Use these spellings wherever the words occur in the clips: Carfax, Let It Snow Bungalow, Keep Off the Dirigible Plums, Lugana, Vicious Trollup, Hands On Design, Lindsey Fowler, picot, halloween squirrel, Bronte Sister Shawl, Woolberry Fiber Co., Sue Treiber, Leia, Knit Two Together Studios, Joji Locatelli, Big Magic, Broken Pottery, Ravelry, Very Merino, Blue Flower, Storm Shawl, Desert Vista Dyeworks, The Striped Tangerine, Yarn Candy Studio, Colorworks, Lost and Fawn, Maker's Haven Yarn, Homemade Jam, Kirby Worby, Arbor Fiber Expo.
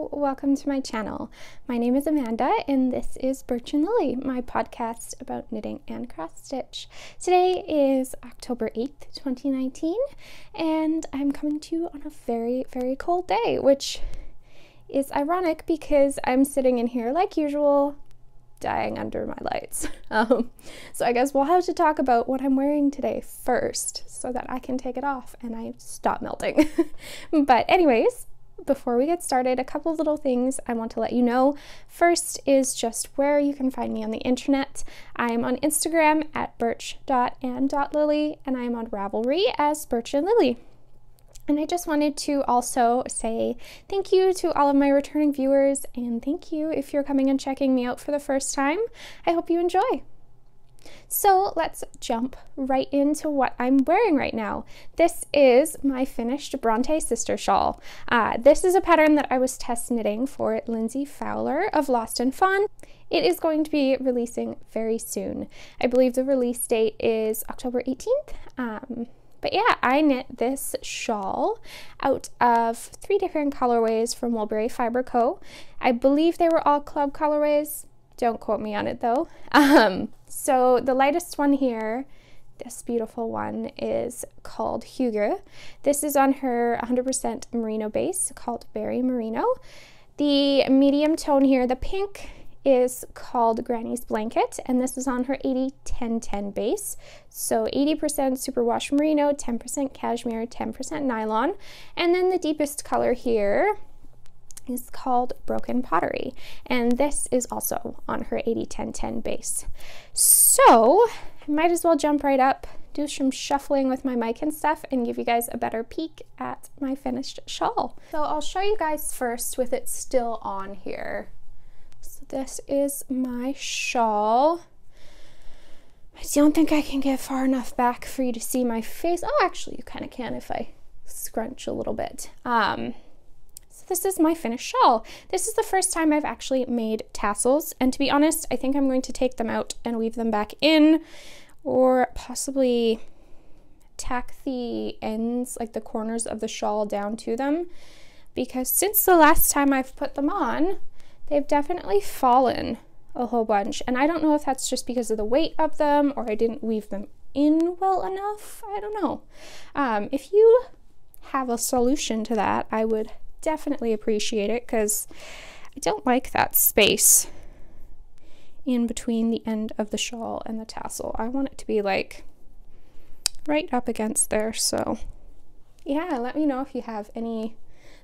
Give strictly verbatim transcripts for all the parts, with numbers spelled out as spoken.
Hello, welcome to my channel. My name is Amanda and this is Birch and Lily, my podcast about knitting and cross stitch. Today is October eighth, twenty nineteen, and I'm coming to you on a very, very cold day, which is ironic because I'm sitting in here like usual, dying under my lights. Um, so I guess we'll have to talk about what I'm wearing today first so that I can take it off and I stop melting. But anyways, before we get started, a couple of little things I want to let you know. First is just where you can find me on the internet. I am on Instagram at birch dot and dot lily, and I am on Ravelry as Birch and Lily. And I just wanted to also say thank you to all of my returning viewers, and thank you if you're coming and checking me out for the first time. I hope you enjoy. So let's jump right into what I'm wearing right now. This is my finished Bronte Sister Shawl. Uh, this is a pattern that I was test knitting for Lindsey Fowler of Lost and Fawn. It is going to be releasing very soon. I believe the release date is October eighteenth. Um, But yeah, I knit this shawl out of three different colorways from Woolberry Fiber Co. I believe they were all club colorways. Don't quote me on it though. Um, so the lightest one here, this beautiful one, is called Hygge. This is on her one hundred percent merino base called Very Merino. The medium tone here, the pink, is called Granny's Blanket, and this is on her eighty ten ten base. So eighty percent superwash merino, ten percent cashmere, ten percent nylon. And then the deepest color here is called Broken Pottery, and this is also on her eighty ten ten base. So I might as well jump right up, do some shuffling with my mic and stuff, and give you guys a better peek at my finished shawl. So I'll show you guys first with it still on here. So this is my shawl. I don't think I can get far enough back for you to see my face. Oh, actually you kind of can if I scrunch a little bit. Um, so this is my finished shawl. This is the first time I've actually made tassels, and to be honest, I think I'm going to take them out and weave them back in, or possibly tack the ends, like the corners of the shawl, down to them, because since the last time I've put them on, they've definitely fallen a whole bunch, and I don't know if that's just because of the weight of them or I didn't weave them in well enough. I don't know. Um, if you have a solution to that, I would definitely appreciate it, because I don't like that space in between the end of the shawl and the tassel. I want it to be like right up against there. So yeah, let me know if you have any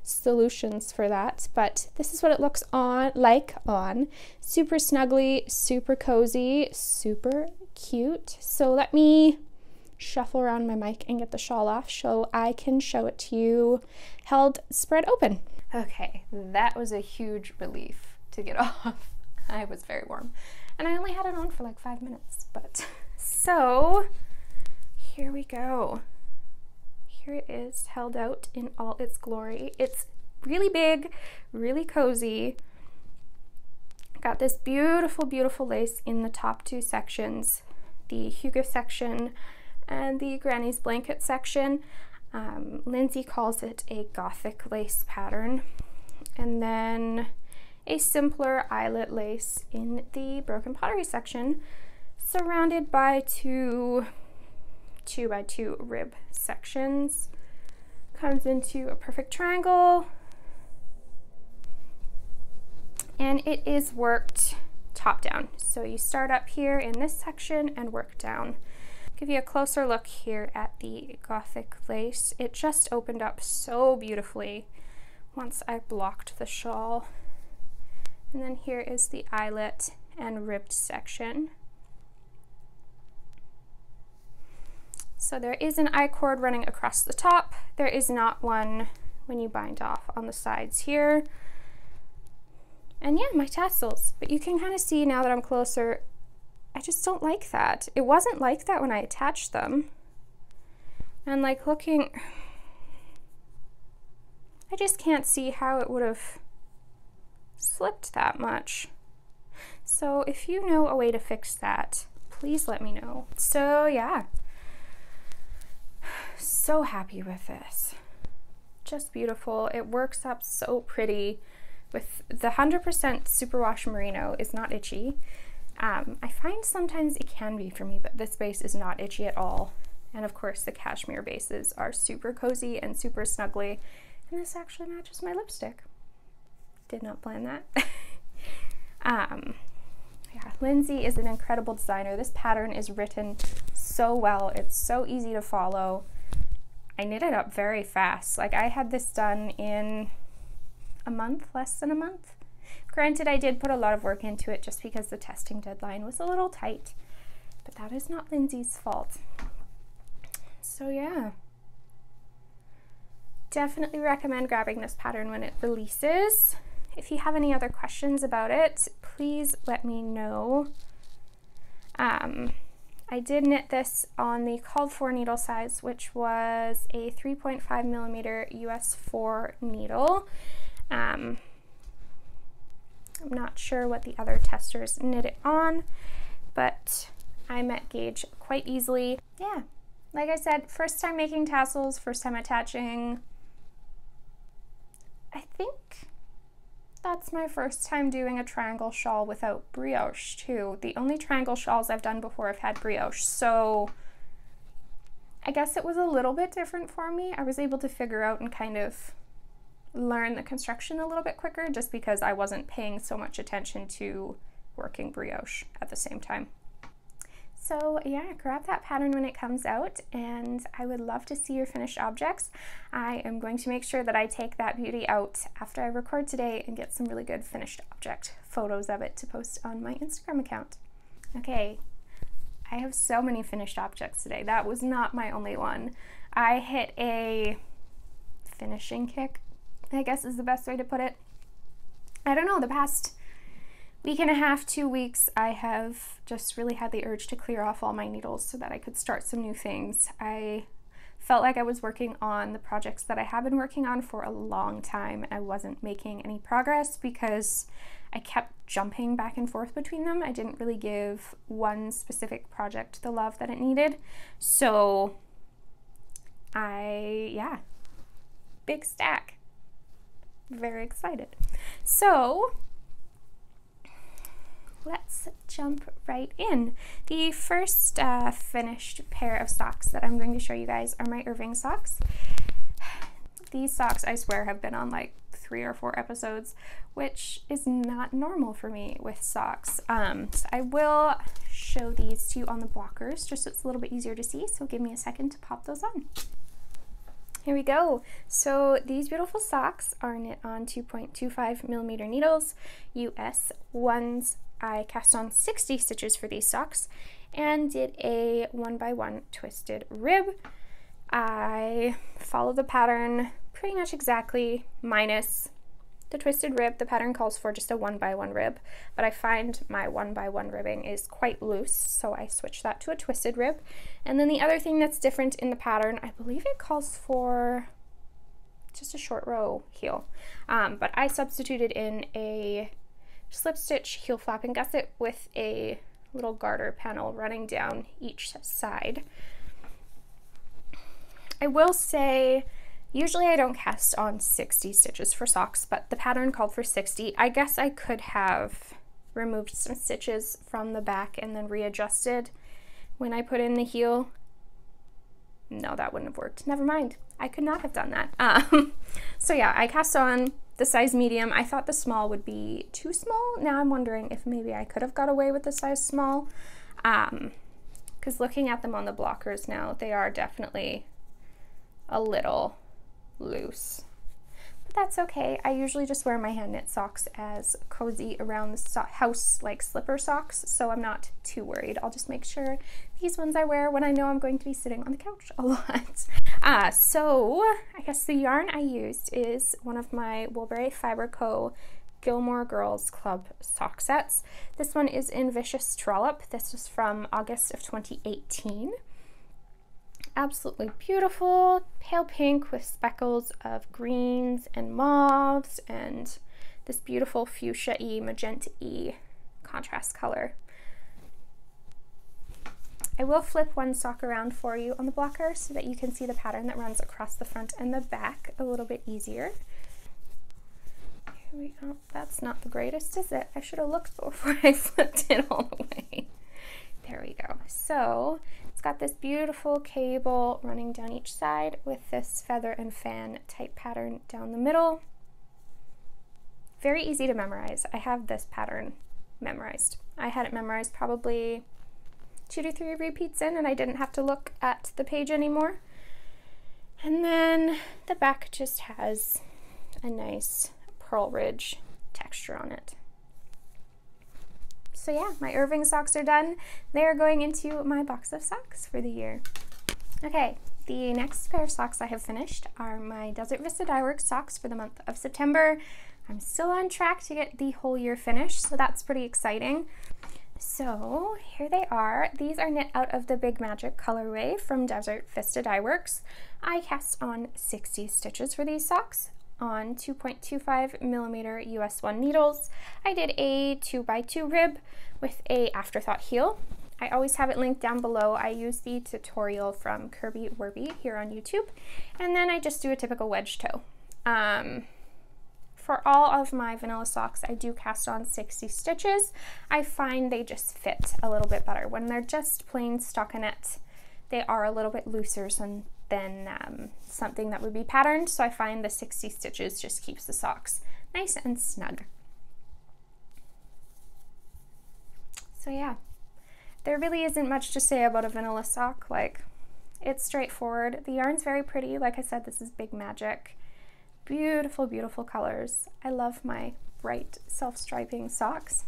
solutions for that, but this is what it looks on like on. Super snuggly, super cozy, super cute. So let me shuffle around my mic and get the shawl off so I can show it to you held spread open. Okay, that was a huge relief to get off. I was very warm, and I only had it on for like five minutes, but so here we go. Here it is, held out in all its glory. It's really big, really cozy. Got this beautiful, beautiful lace in the top two sections, the Hygge section and the Granny's Blanket section. Um, Lindsey calls it a gothic lace pattern. And then a simpler eyelet lace in the Broken Pottery section, surrounded by two two by two rib sections. Comes into a perfect triangle, and it is worked top down. So you start up here in this section and work down. Give you a closer look here at the gothic lace. It just opened up so beautifully once I blocked the shawl. And then here is the eyelet and ribbed section. So there is an I cord running across the top. There is not one when you bind off on the sides here. And yeah, my tassels. But you can kind of see now that I'm closer, I just don't like that. It wasn't like that when I attached them. And like looking, I just can't see how it would have slipped that much. So if you know a way to fix that, please let me know. So yeah. So happy with this. Just beautiful. It works up so pretty with the one hundred percent superwash merino is not itchy. Um, I find sometimes it can be for me, but this base is not itchy at all. And of course the cashmere bases are super cozy and super snuggly. And this actually matches my lipstick. Did not plan that. um, yeah, Lindsey is an incredible designer. This pattern is written so well. It's so easy to follow. I knit it up very fast. Like, I had this done in a month, less than a month. Granted, I did put a lot of work into it just because the testing deadline was a little tight, but that is not Lindsey's fault. So yeah, definitely recommend grabbing this pattern when it releases. If you have any other questions about it, please let me know. Um, I did knit this on the called for needle size, which was a three point five millimeter U S four needle. Um, I'm not sure what the other testers knit it on, but I met gauge quite easily. Yeah, like I said, first time making tassels, first time attaching. I think that's my first time doing a triangle shawl without brioche too. The only triangle shawls I've done before have had brioche, so I guess it was a little bit different for me. I was able to figure out and kind of learn the construction a little bit quicker just because I wasn't paying so much attention to working brioche at the same time. So yeah, grab that pattern when it comes out, and I would love to see your finished objects. I am going to make sure that I take that beauty out after I record today and get some really good finished object photos of it to post on my Instagram account. Okay, I have so many finished objects today. That was not my only one. I hit a finishing kick, I guess is the best way to put it. I don't know, the past week and a half, two weeks, I have just really had the urge to clear off all my needles so that I could start some new things. I felt like I was working on the projects that I have been working on for a long time, and I wasn't making any progress because I kept jumping back and forth between them. I didn't really give one specific project the love that it needed. So I, yeah, big stack. Very excited. So let's jump right in. The first uh, finished pair of socks that I'm going to show you guys are my Irving socks. These socks, I swear, have been on like three or four episodes, which is not normal for me with socks. Um, so I will show these to you on the blockers just so it's a little bit easier to see. So give me a second to pop those on. Here we go. So these beautiful socks are knit on two point two five millimeter needles, U S ones. I cast on sixty stitches for these socks and did a one by one twisted rib. I followed the pattern pretty much exactly, minus the twisted rib. The pattern calls for just a one by one rib, but I find my one by one ribbing is quite loose, so I switched that to a twisted rib. And then the other thing that's different in the pattern, I believe it calls for just a short row heel, um, but I substituted in a slip stitch heel flap and gusset with a little garter panel running down each side. I will say, usually I don't cast on sixty stitches for socks, but the pattern called for sixty. I guess I could have removed some stitches from the back and then readjusted when I put in the heel. No, that wouldn't have worked. Never mind. I could not have done that. Um, so yeah, I cast on the size medium. I thought the small would be too small. Now I'm wondering if maybe I could have got away with the size small. Um, because looking at them on the blockers now, they are definitely a little loose, but that's okay. I usually just wear my hand knit socks as cozy around the so house like slipper socks, so I'm not too worried. I'll just make sure these ones I wear when I know I'm going to be sitting on the couch a lot. Uh, so I guess the yarn I used is one of my Woolberry Fiber Co. Gilmore Girls Club sock sets. This one is in Vicious Trollup. This is from August of twenty eighteen. Absolutely beautiful, pale pink with speckles of greens and mauves and this beautiful fuchsia-y, magenta-y contrast color. I will flip one sock around for you on the blocker so that you can see the pattern that runs across the front and the back a little bit easier. Here we go. That's not the greatest, is it? I should have looked before I flipped it all the way. There we go. So it's got this beautiful cable running down each side with this feather and fan type pattern down the middle. Very easy to memorize. I have this pattern memorized. I had it memorized probably two to three repeats in, and I didn't have to look at the page anymore. And then the back just has a nice pearl ridge texture on it. So yeah, my Irving socks are done. They are going into my box of socks for the year. Okay, the next pair of socks I have finished are my Desert Vista Dyeworks socks for the month of September. I'm still on track to get the whole year finished, so that's pretty exciting. So here they are. These are knit out of the Big Magic colorway from Desert Vista Dyeworks. I cast on sixty stitches for these socks on two point two five millimeter U S one needles. I did a two by two rib with a afterthought heel. I always have it linked down below. I use the tutorial from Kirby Worby here on YouTube, and then I just do a typical wedge toe. Um, For all of my vanilla socks, I do cast on sixty stitches. I find they just fit a little bit better. When they're just plain stockinette, they are a little bit looser than, than um, something that would be patterned, so I find the sixty stitches just keeps the socks nice and snug. So yeah, there really isn't much to say about a vanilla sock. Like, it's straightforward. The yarn's very pretty. Like I said, this is Big Magic. Beautiful, beautiful colors. I love my bright self-striping socks.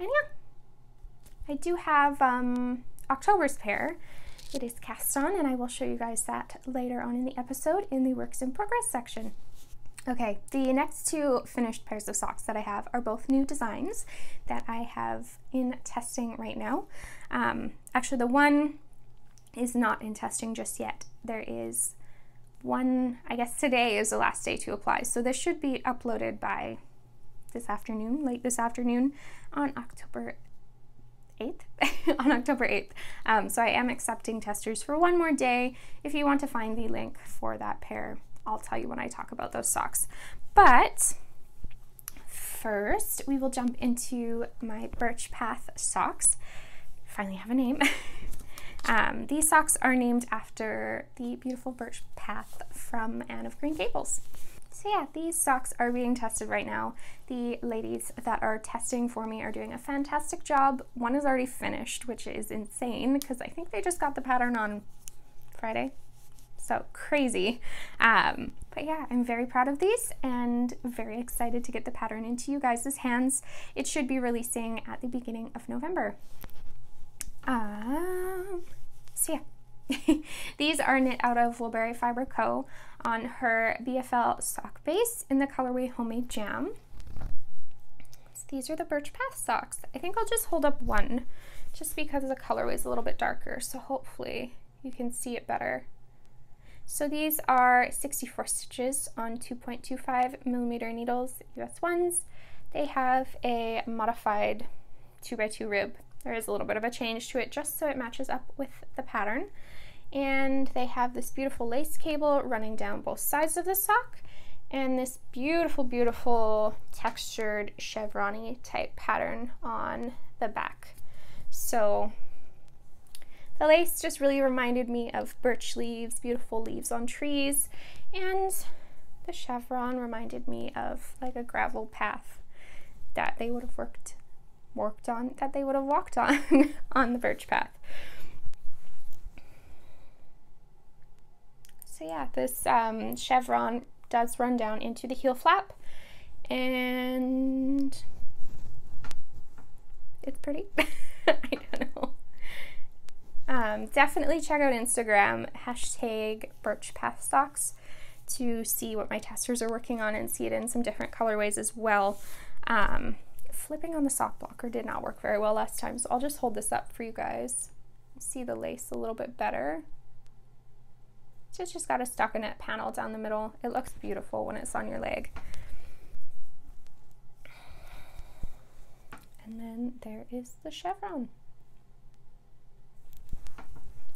And yeah, I do have um, October's pair. It is cast on, and I will show you guys that later on in the episode in the Works in Progress section. Okay, the next two finished pairs of socks that I have are both new designs that I have in testing right now. Um, actually, the one is not in testing just yet. There is one, I guess today is the last day to apply, so this should be uploaded by this afternoon, late this afternoon, on October eighth. On October eighth. Um, so I am accepting testers for one more day. If you want to find the link for that pair, I'll tell you when I talk about those socks. But first, we will jump into my Birch Path socks. Finally have a name. Um, these socks are named after the beautiful birch path from Anne of Green Gables. So yeah, these socks are being tested right now. The ladies that are testing for me are doing a fantastic job. One is already finished, which is insane because I think they just got the pattern on Friday. So crazy. Um, but yeah, I'm very proud of these and very excited to get the pattern into you guys' hands. It should be releasing at the beginning of November. Um, so yeah, these are knit out of Woolberry Fiber Co. on her B F L sock base in the colorway Homemade Jam. So these are the Birch Path socks. I think I'll just hold up one just because the colorway is a little bit darker, so hopefully you can see it better. So these are sixty-four stitches on two point two five millimeter needles, U S ones. They have a modified two by two rib. There is a little bit of a change to it just so it matches up with the pattern. And they have this beautiful lace cable running down both sides of the sock and this beautiful, beautiful textured chevrony type pattern on the back. So the lace just really reminded me of birch leaves, beautiful leaves on trees, and the chevron reminded me of like a gravel path that they would have worked worked on that they would have walked on on the birch path. So yeah, this um, chevron does run down into the heel flap, and it's pretty. I don't know. Um, definitely check out Instagram hashtag Birch Path Socks to see what my testers are working on and see it in some different colorways as well. Um, Flipping on the sock blocker did not work very well last time, so I'll just hold this up for you guys. See the lace a little bit better. So it's just got a stockinette panel down the middle. It looks beautiful when it's on your leg. And then there is the chevron.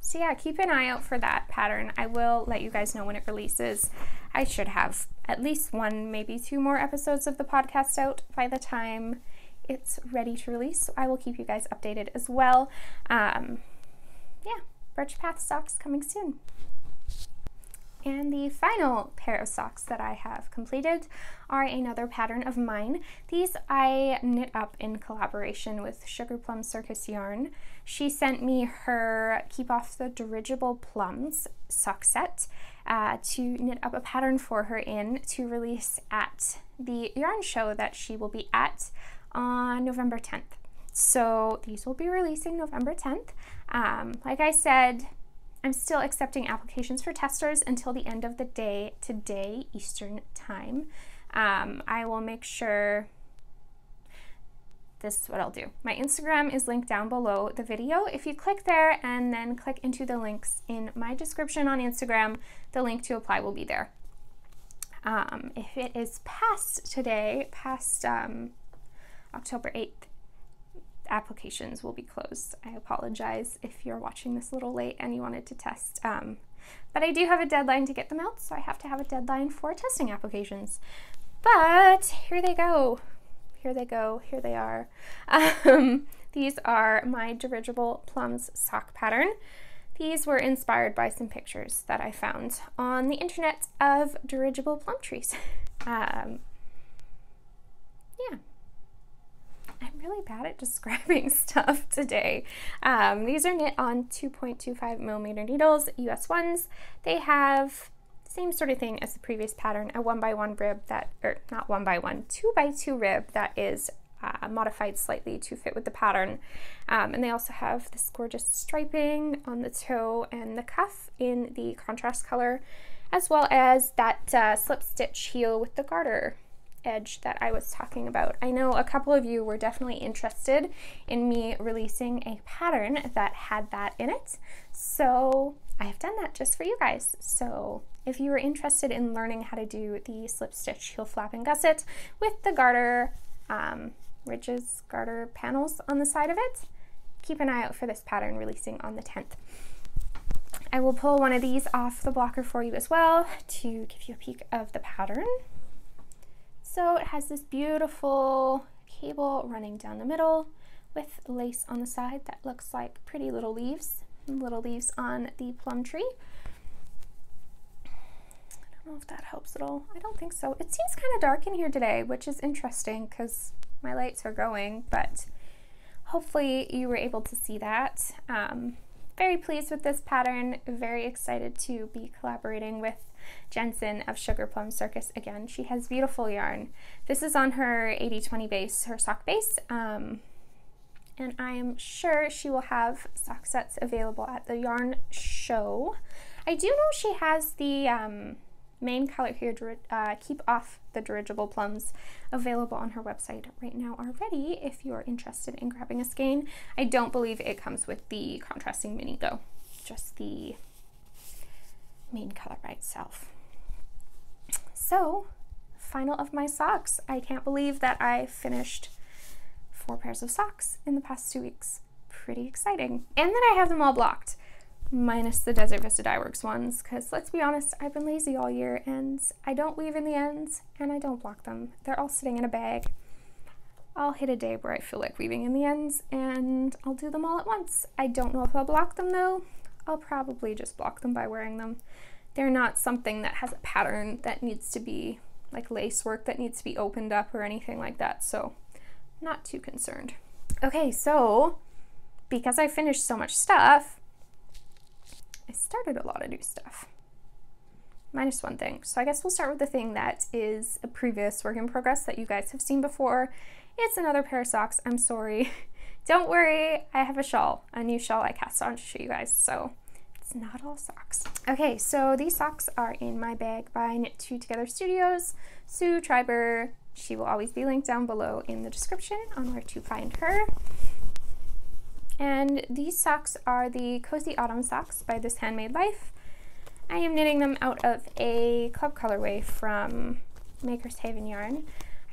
So yeah, keep an eye out for that pattern. I will let you guys know when it releases. I should have at least one, maybe two more episodes of the podcast out by the time it's ready to release, so I will keep you guys updated as well. Um, yeah, Birch Path socks coming soon. And the final pair of socks that I have completed are another pattern of mine. These I knit up in collaboration with Sugarplum Circus yarn. She sent me her Keep Off the Dirigible Plums sock set uh, to knit up a pattern for her in to release at the yarn show that she will be at on November tenth. So these will be releasing November tenth. Um, like I said, I'm still accepting applications for testers until the end of the day today, Eastern time. Um, I will make sure, this is what I'll do. My Instagram is linked down below the video. If you click there and then click into the links in my description on Instagram, the link to apply will be there. Um, if it is past today, past um, October eighth, applications will be closed. I apologize if you're watching this a little late and you wanted to test, um, but I do have a deadline to get them out, so I have to have a deadline for testing applications. But here they go, here they go, here they are. Um, these are my Dirigible Plums sock pattern. These were inspired by some pictures that I found on the internet of dirigible plum trees. Um, yeah. I'm really bad at describing stuff today. Um, these are knit on two point two five millimeter needles, U S ones. They have the same sort of thing as the previous pattern, a one by one rib that, or not one by one, two by two rib that is uh, modified slightly to fit with the pattern. Um, and they also have this gorgeous striping on the toe and the cuff in the contrast color, as well as that uh, slip stitch heel with the garter edge that I was talking about. I know a couple of you were definitely interested in me releasing a pattern that had that in it, so I have done that just for you guys. So if you were interested in learning how to do the slip stitch heel flap and gusset with the garter um, ridges, garter panels on the side of it, keep an eye out for this pattern releasing on the tenth. I will pull one of these off the blocker for you as well to give you a peek of the pattern. So it has this beautiful cable running down the middle with lace on the side that looks like pretty little leaves, little leaves on the plum tree. I don't know if that helps at all. I don't think so. It seems kind of dark in here today, which is interesting because my lights are going, but hopefully you were able to see that. Um, very pleased with this pattern. Very excited to be collaborating with Jensen of Sugarplum Circus again. She has beautiful yarn. This is on her eighty twenty base, her sock base, um, and I am sure she will have sock sets available at the yarn show. I do know she has the um, main color here, uh, Keep Off the Dirigible Plums, available on her website right now already if you're interested in grabbing a skein. I don't believe it comes with the contrasting mini though, just the main color by itself. So, final of my socks. I can't believe that I finished four pairs of socks in the past two weeks. Pretty exciting. And then I have them all blocked, minus the Desert Vista Dyeworks ones, because let's be honest, I've been lazy all year and I don't weave in the ends and I don't block them. They're all sitting in a bag. I'll hit a day where I feel like weaving in the ends and I'll do them all at once. I don't know if I'll block them though. I'll probably just block them by wearing them. They're not something that has a pattern that needs to be, like lace work that needs to be opened up or anything like that, so not too concerned. Okay, so because I finished so much stuff, I started a lot of new stuff. Minus one thing. So I guess we'll start with the thing that is a previous work in progress that you guys have seen before. It's another pair of socks, I'm sorry. Don't worry, I have a shawl, a new shawl I cast on to show you guys, so it's not all socks. Okay, so these socks are in my bag by Knit Two Together Studios, Sue Treiber. She will always be linked down below in the description on where to find her. And these socks are the Cozy Autumn Socks by This Handmade Life. I am knitting them out of a club colorway from Maker's Haven Yarn.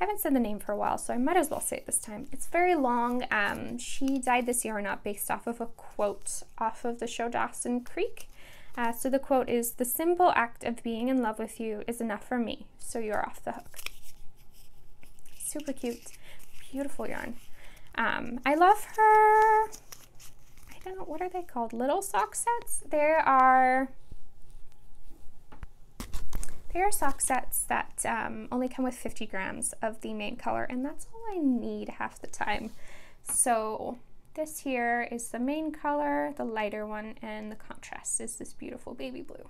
I haven't said the name for a while, so I might as well say it this time. It's very long. Um, she dyed this yarn up based off of a quote off of the show Dawson Creek. Uh, so the quote is, "The simple act of being in love with you is enough for me, so you're off the hook." Super cute, beautiful yarn. Um, I love her, I don't know, what are they called? Little sock sets? There are, there are sock sets that um, only come with fifty grams of the main color, and that's all I need half the time. So this here is the main color, the lighter one, and the contrast is this beautiful baby blue.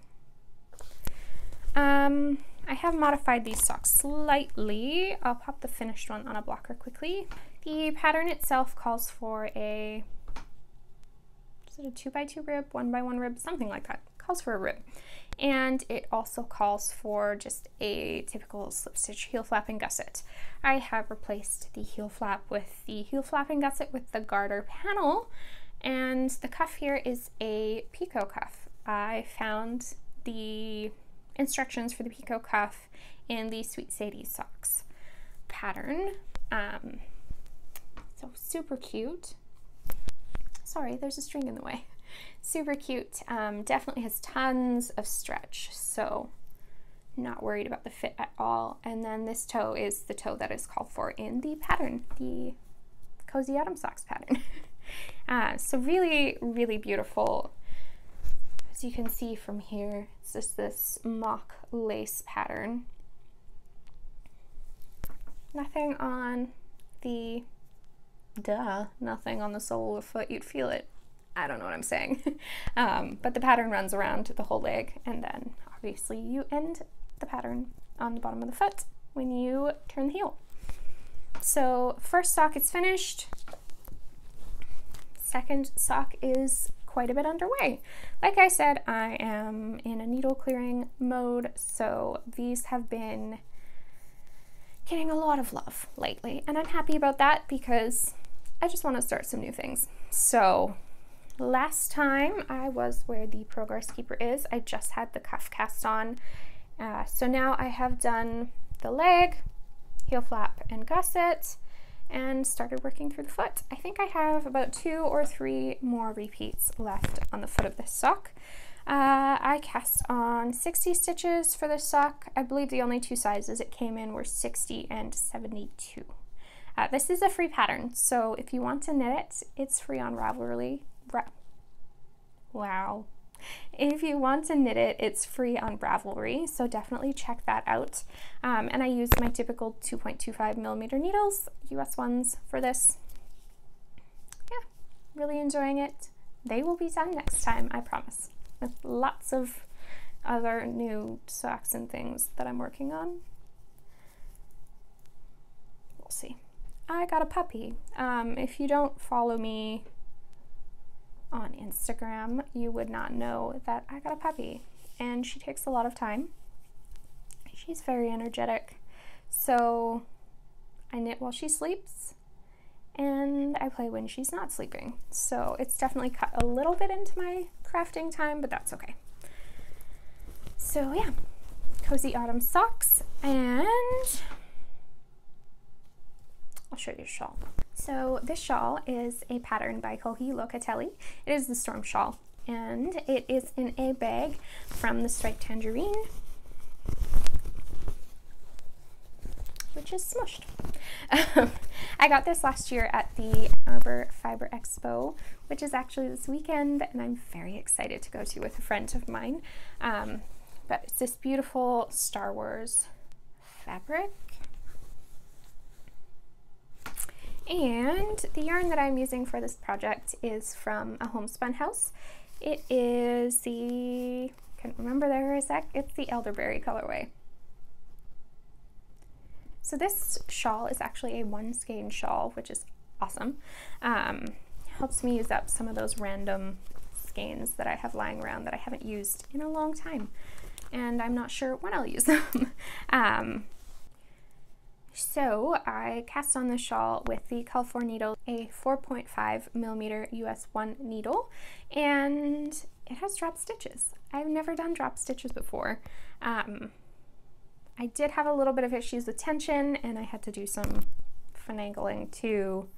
Um, I have modified these socks slightly. I'll pop the finished one on a blocker quickly. The pattern itself calls for a, is it a two by two rib, one by one rib, something like that. It calls for a rib. And it also calls for just a typical slip stitch heel flap and gusset. I have replaced the heel flap with the heel flap and gusset with the garter panel, and the cuff here is a picot cuff. I found the instructions for the picot cuff in the Sweet Sadie Socks pattern. Um, so super cute. Sorry, there's a string in the way. Super cute, um, definitely has tons of stretch, so not worried about the fit at all. And then this toe is the toe that is called for in the pattern, the Cozy Autumn Socks pattern. uh, so really, really beautiful. As you can see from here, it's just this mock lace pattern. Nothing on the, duh, nothing on the sole of the foot, you'd feel it. I don't know what I'm saying. um, but the pattern runs around the whole leg, and then obviously you end the pattern on the bottom of the foot when you turn the heel. So first sock is finished, second sock is quite a bit underway. Like I said, I am in a needle clearing mode, so these have been getting a lot of love lately, and I'm happy about that because I just want to start some new things. So last time I was where the Progress Keeper is. I just had the cuff cast on. Uh, so now I have done the leg, heel flap, and gusset, and started working through the foot. I think I have about two or three more repeats left on the foot of this sock. Uh, I cast on sixty stitches for this sock. I believe the only two sizes it came in were sixty and seventy-two. Uh, this is a free pattern, so if you want to knit it, it's free on Ravelry. Wow. If you want to knit it, it's free on Ravelry, so definitely check that out. Um, and I used my typical two point two five millimeter needles, U S ones, for this. Yeah, really enjoying it. They will be done next time, I promise, with lots of other new socks and things that I'm working on. We'll see. I got a puppy. Um, if you don't follow me on Instagram, you would not know that I got a puppy, and she takes a lot of time. She's very energetic, so I knit while she sleeps, and I play when she's not sleeping. So it's definitely cut a little bit into my crafting time, but that's okay. So yeah, Cozy Autumn Socks, and I'll show you a shawl. So this shawl is a pattern by Joji Locatelli. It is the Storm Shawl, and it is in a bag from The Striped Tangerine, which is smushed. Um, I got this last year at the Arbor Fiber Expo, which is actually this weekend, and I'm very excited to go to with a friend of mine. Um, but it's this beautiful Star Wars fabric. And the yarn that I'm using for this project is from A Homespun House. It is the, I can't remember there for a sec, it's the elderberry colorway. So this shawl is actually a one skein shawl, which is awesome. Um, helps me use up some of those random skeins that I have lying around that I haven't used in a long time. And I'm not sure when I'll use them. um, So I cast on the shawl with the Calico needle, a four point five millimeter U S one needle, and it has drop stitches. I've never done drop stitches before. Um, I did have a little bit of issues with tension, and I had to do some finagling to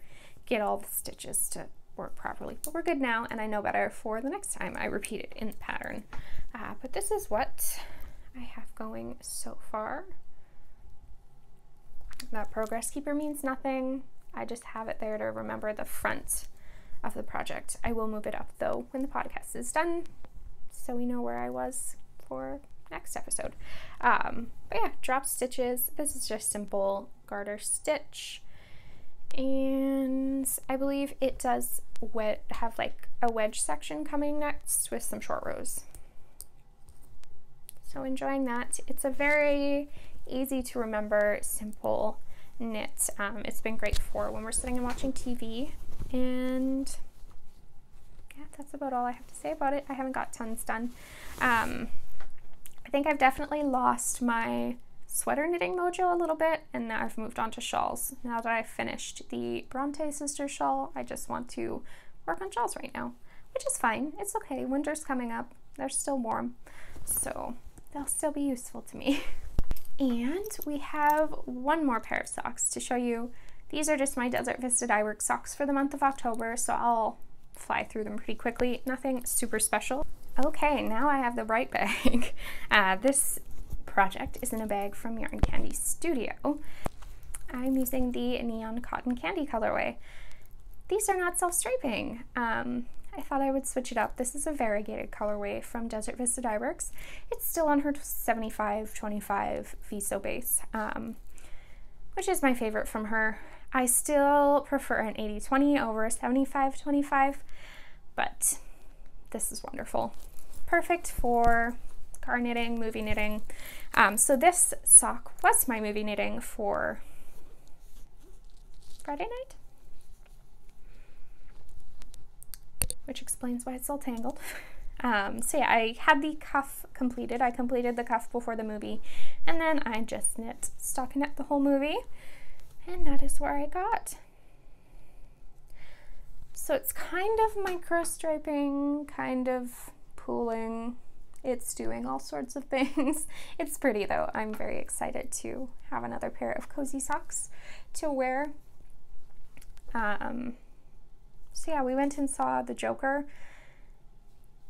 get all the stitches to work properly, but we're good now and I know better for the next time I repeat it in the pattern. Uh, but this is what I have going so far. That progress keeper means nothing. I just have it there to remember the front of the project. I will move it up though when the podcast is done, so we know where I was for next episode. Um, but yeah, drop stitches. This is just simple garter stitch. And I believe it does wet have like a wedge section coming next with some short rows. So enjoying that. It's a very easy to remember, simple knit. Um, it's been great for when we're sitting and watching T V. And yeah, that's about all I have to say about it. I haven't got tons done. Um, I think I've definitely lost my sweater knitting mojo a little bit, and now I've moved on to shawls. Now that I've finished the Bronte Sister Shawl, I just want to work on shawls right now, which is fine. It's okay. Winter's coming up. They're still warm, so they'll still be useful to me. And we have one more pair of socks to show you. These are just my Desert Vista Dyeworks socks for the month of October, so I'll fly through them pretty quickly. Nothing super special. Okay, now I have the right bag. Uh, this project is in a bag from Yarn Candy Studio. I'm using the Neon Cotton Candy colorway. These are not self-striping. Um, I thought I would switch it up. This is a variegated colorway from Desert Vista Dyeworks. It's still on her seventy-five twenty-five V S O base, um, which is my favorite from her. I still prefer an eighty twenty over a seventy-five twenty-five, but this is wonderful. Perfect for car knitting, movie knitting. Um, so this sock was my movie knitting for Friday night, which explains why it's all tangled. Um, so yeah, I had the cuff completed. I completed the cuff before the movie, and then I just knit stockinette the whole movie, and that is where I got. So it's kind of micro striping, kind of pooling. It's doing all sorts of things. It's pretty though. I'm very excited to have another pair of cozy socks to wear. Um, So yeah, we went and saw The Joker.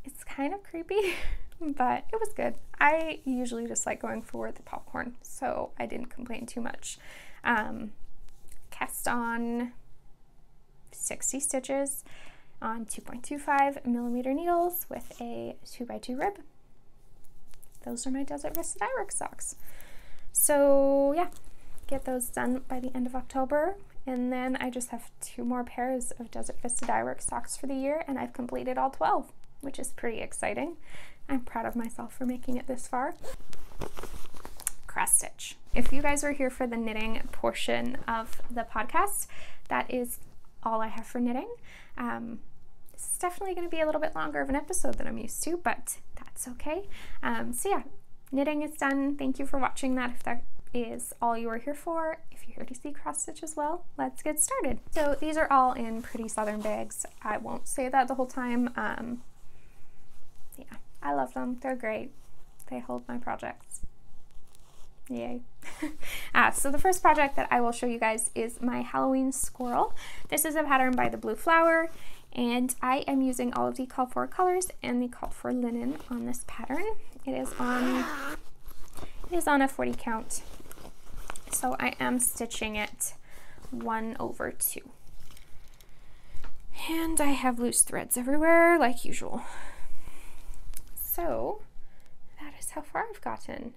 It's kind of creepy, but it was good. I usually just like going for the popcorn, so I didn't complain too much. Um, cast on sixty stitches on two point two five millimeter needles with a two by two rib. Those are my Desert Vista Dyeworks socks. So yeah, get those done by the end of October. And then I just have two more pairs of Desert Vista Dyeworks socks for the year, and I've completed all twelve, which is pretty exciting. I'm proud of myself for making it this far. Cross stitch. If you guys were here for the knitting portion of the podcast, that is all I have for knitting. Um, this is definitely going to be a little bit longer of an episode than I'm used to, but that's okay. Um, so yeah, knitting is done. Thank you for watching that. If that is all you are here for. If you're here to see cross stitch as well, let's get started. So these are all in pretty southern bags. I won't say that the whole time. Um, yeah, I love them. They're great. They hold my projects. Yay. uh, so the first project that I will show you guys is my Halloween squirrel. This is a pattern by The Blue Flower, and I am using all of the called for colors and the called for linen on this pattern. It is on, it is on a forty count. So I am stitching it one over two. And I have loose threads everywhere, like usual. So that is how far I've gotten.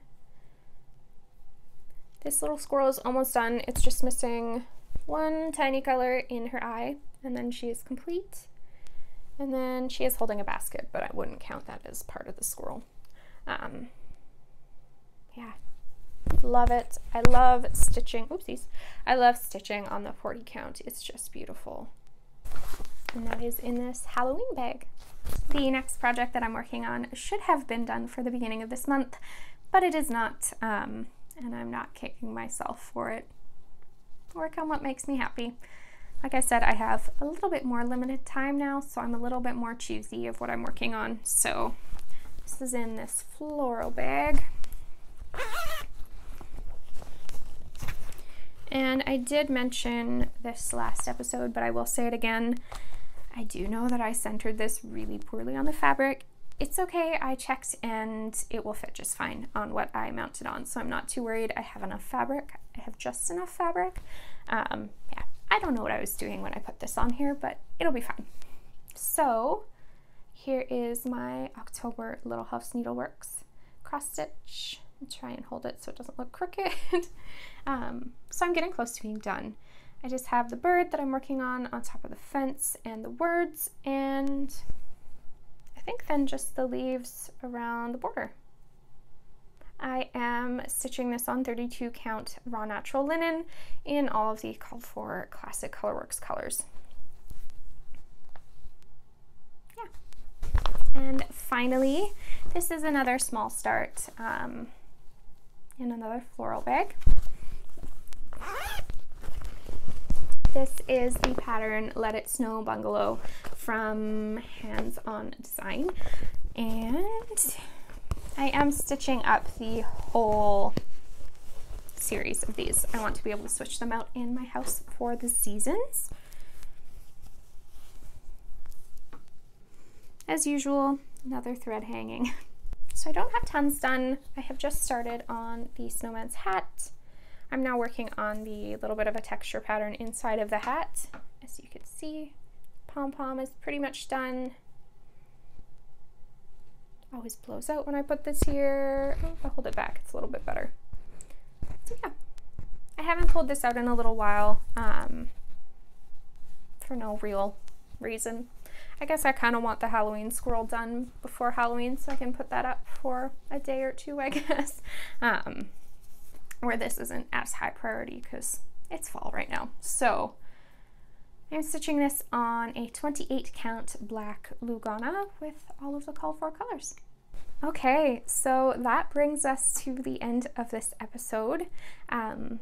This little squirrel is almost done. It's just missing one tiny color in her eye, and then she is complete. And then she is holding a basket, but I wouldn't count that as part of the squirrel. Um, yeah. Love it. I love stitching. Oopsies. I love stitching on the forty count. It's just beautiful. And that is in this Halloween bag. The next project that I'm working on should have been done for the beginning of this month, but it is not. Um, and I'm not kicking myself for it. Work on what makes me happy. Like I said, I have a little bit more limited time now, so I'm a little bit more choosy of what I'm working on. So this is in this floral bag. And I did mention this last episode, but I will say it again. I do know that I centered this really poorly on the fabric. It's okay, I checked and it will fit just fine on what I mounted on, so I'm not too worried. I have enough fabric. I have just enough fabric. Um, yeah, I don't know what I was doing when I put this on here, but it'll be fine. So here is my October Little House Needleworks cross stitch. I'll try and hold it so it doesn't look crooked. um, so I'm getting close to being done. I just have the bird that I'm working on on top of the fence and the words, and I think then just the leaves around the border. I am stitching this on thirty-two count raw natural linen in all of the called for classic Colorworks colors. Yeah. And finally, this is another small start um, in another floral bag. This is the pattern Let It Snow Bungalow from Hands On Design, and I am stitching up the whole series of these. I want to be able to switch them out in my house for the seasons. As usual, another thread hanging. So I don't have tons done. I have just started on the snowman's hat. I'm now working on the little bit of a texture pattern inside of the hat. As you can see, pom-pom is pretty much done. Always blows out when I put this here. Oh, if I hold it back, it's a little bit better. So yeah, I haven't pulled this out in a little while um, for no real reason. I guess I kind of want the Halloween squirrel done before Halloween so I can put that up for a day or two, I guess. Um, where this isn't as high priority because it's fall right now. So I'm stitching this on a twenty-eight count black Lugana with all of the called for colors. Okay, so that brings us to the end of this episode. Um,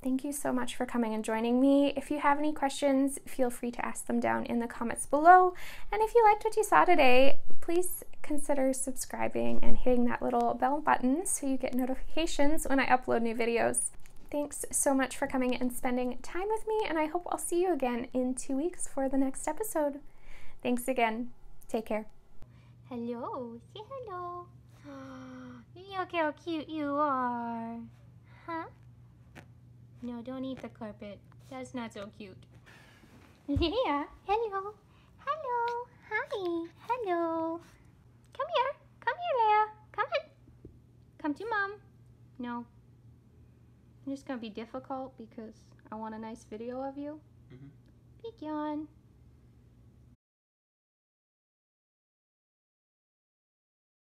Thank you so much for coming and joining me. If you have any questions, feel free to ask them down in the comments below. And if you liked what you saw today, please consider subscribing and hitting that little bell button so you get notifications when I upload new videos. Thanks so much for coming and spending time with me, and I hope I'll see you again in two weeks for the next episode. Thanks again. Take care. Hello. Say hello. Look how cute you are. Huh? No, don't eat the carpet. That's not so cute. Yeah. Hello. Hello. Hi. Hello. Come here. Come here, Leia. Come on. Come to Mom. No. I'm just going to be difficult because I want a nice video of you. Mm-hmm. Big yawn.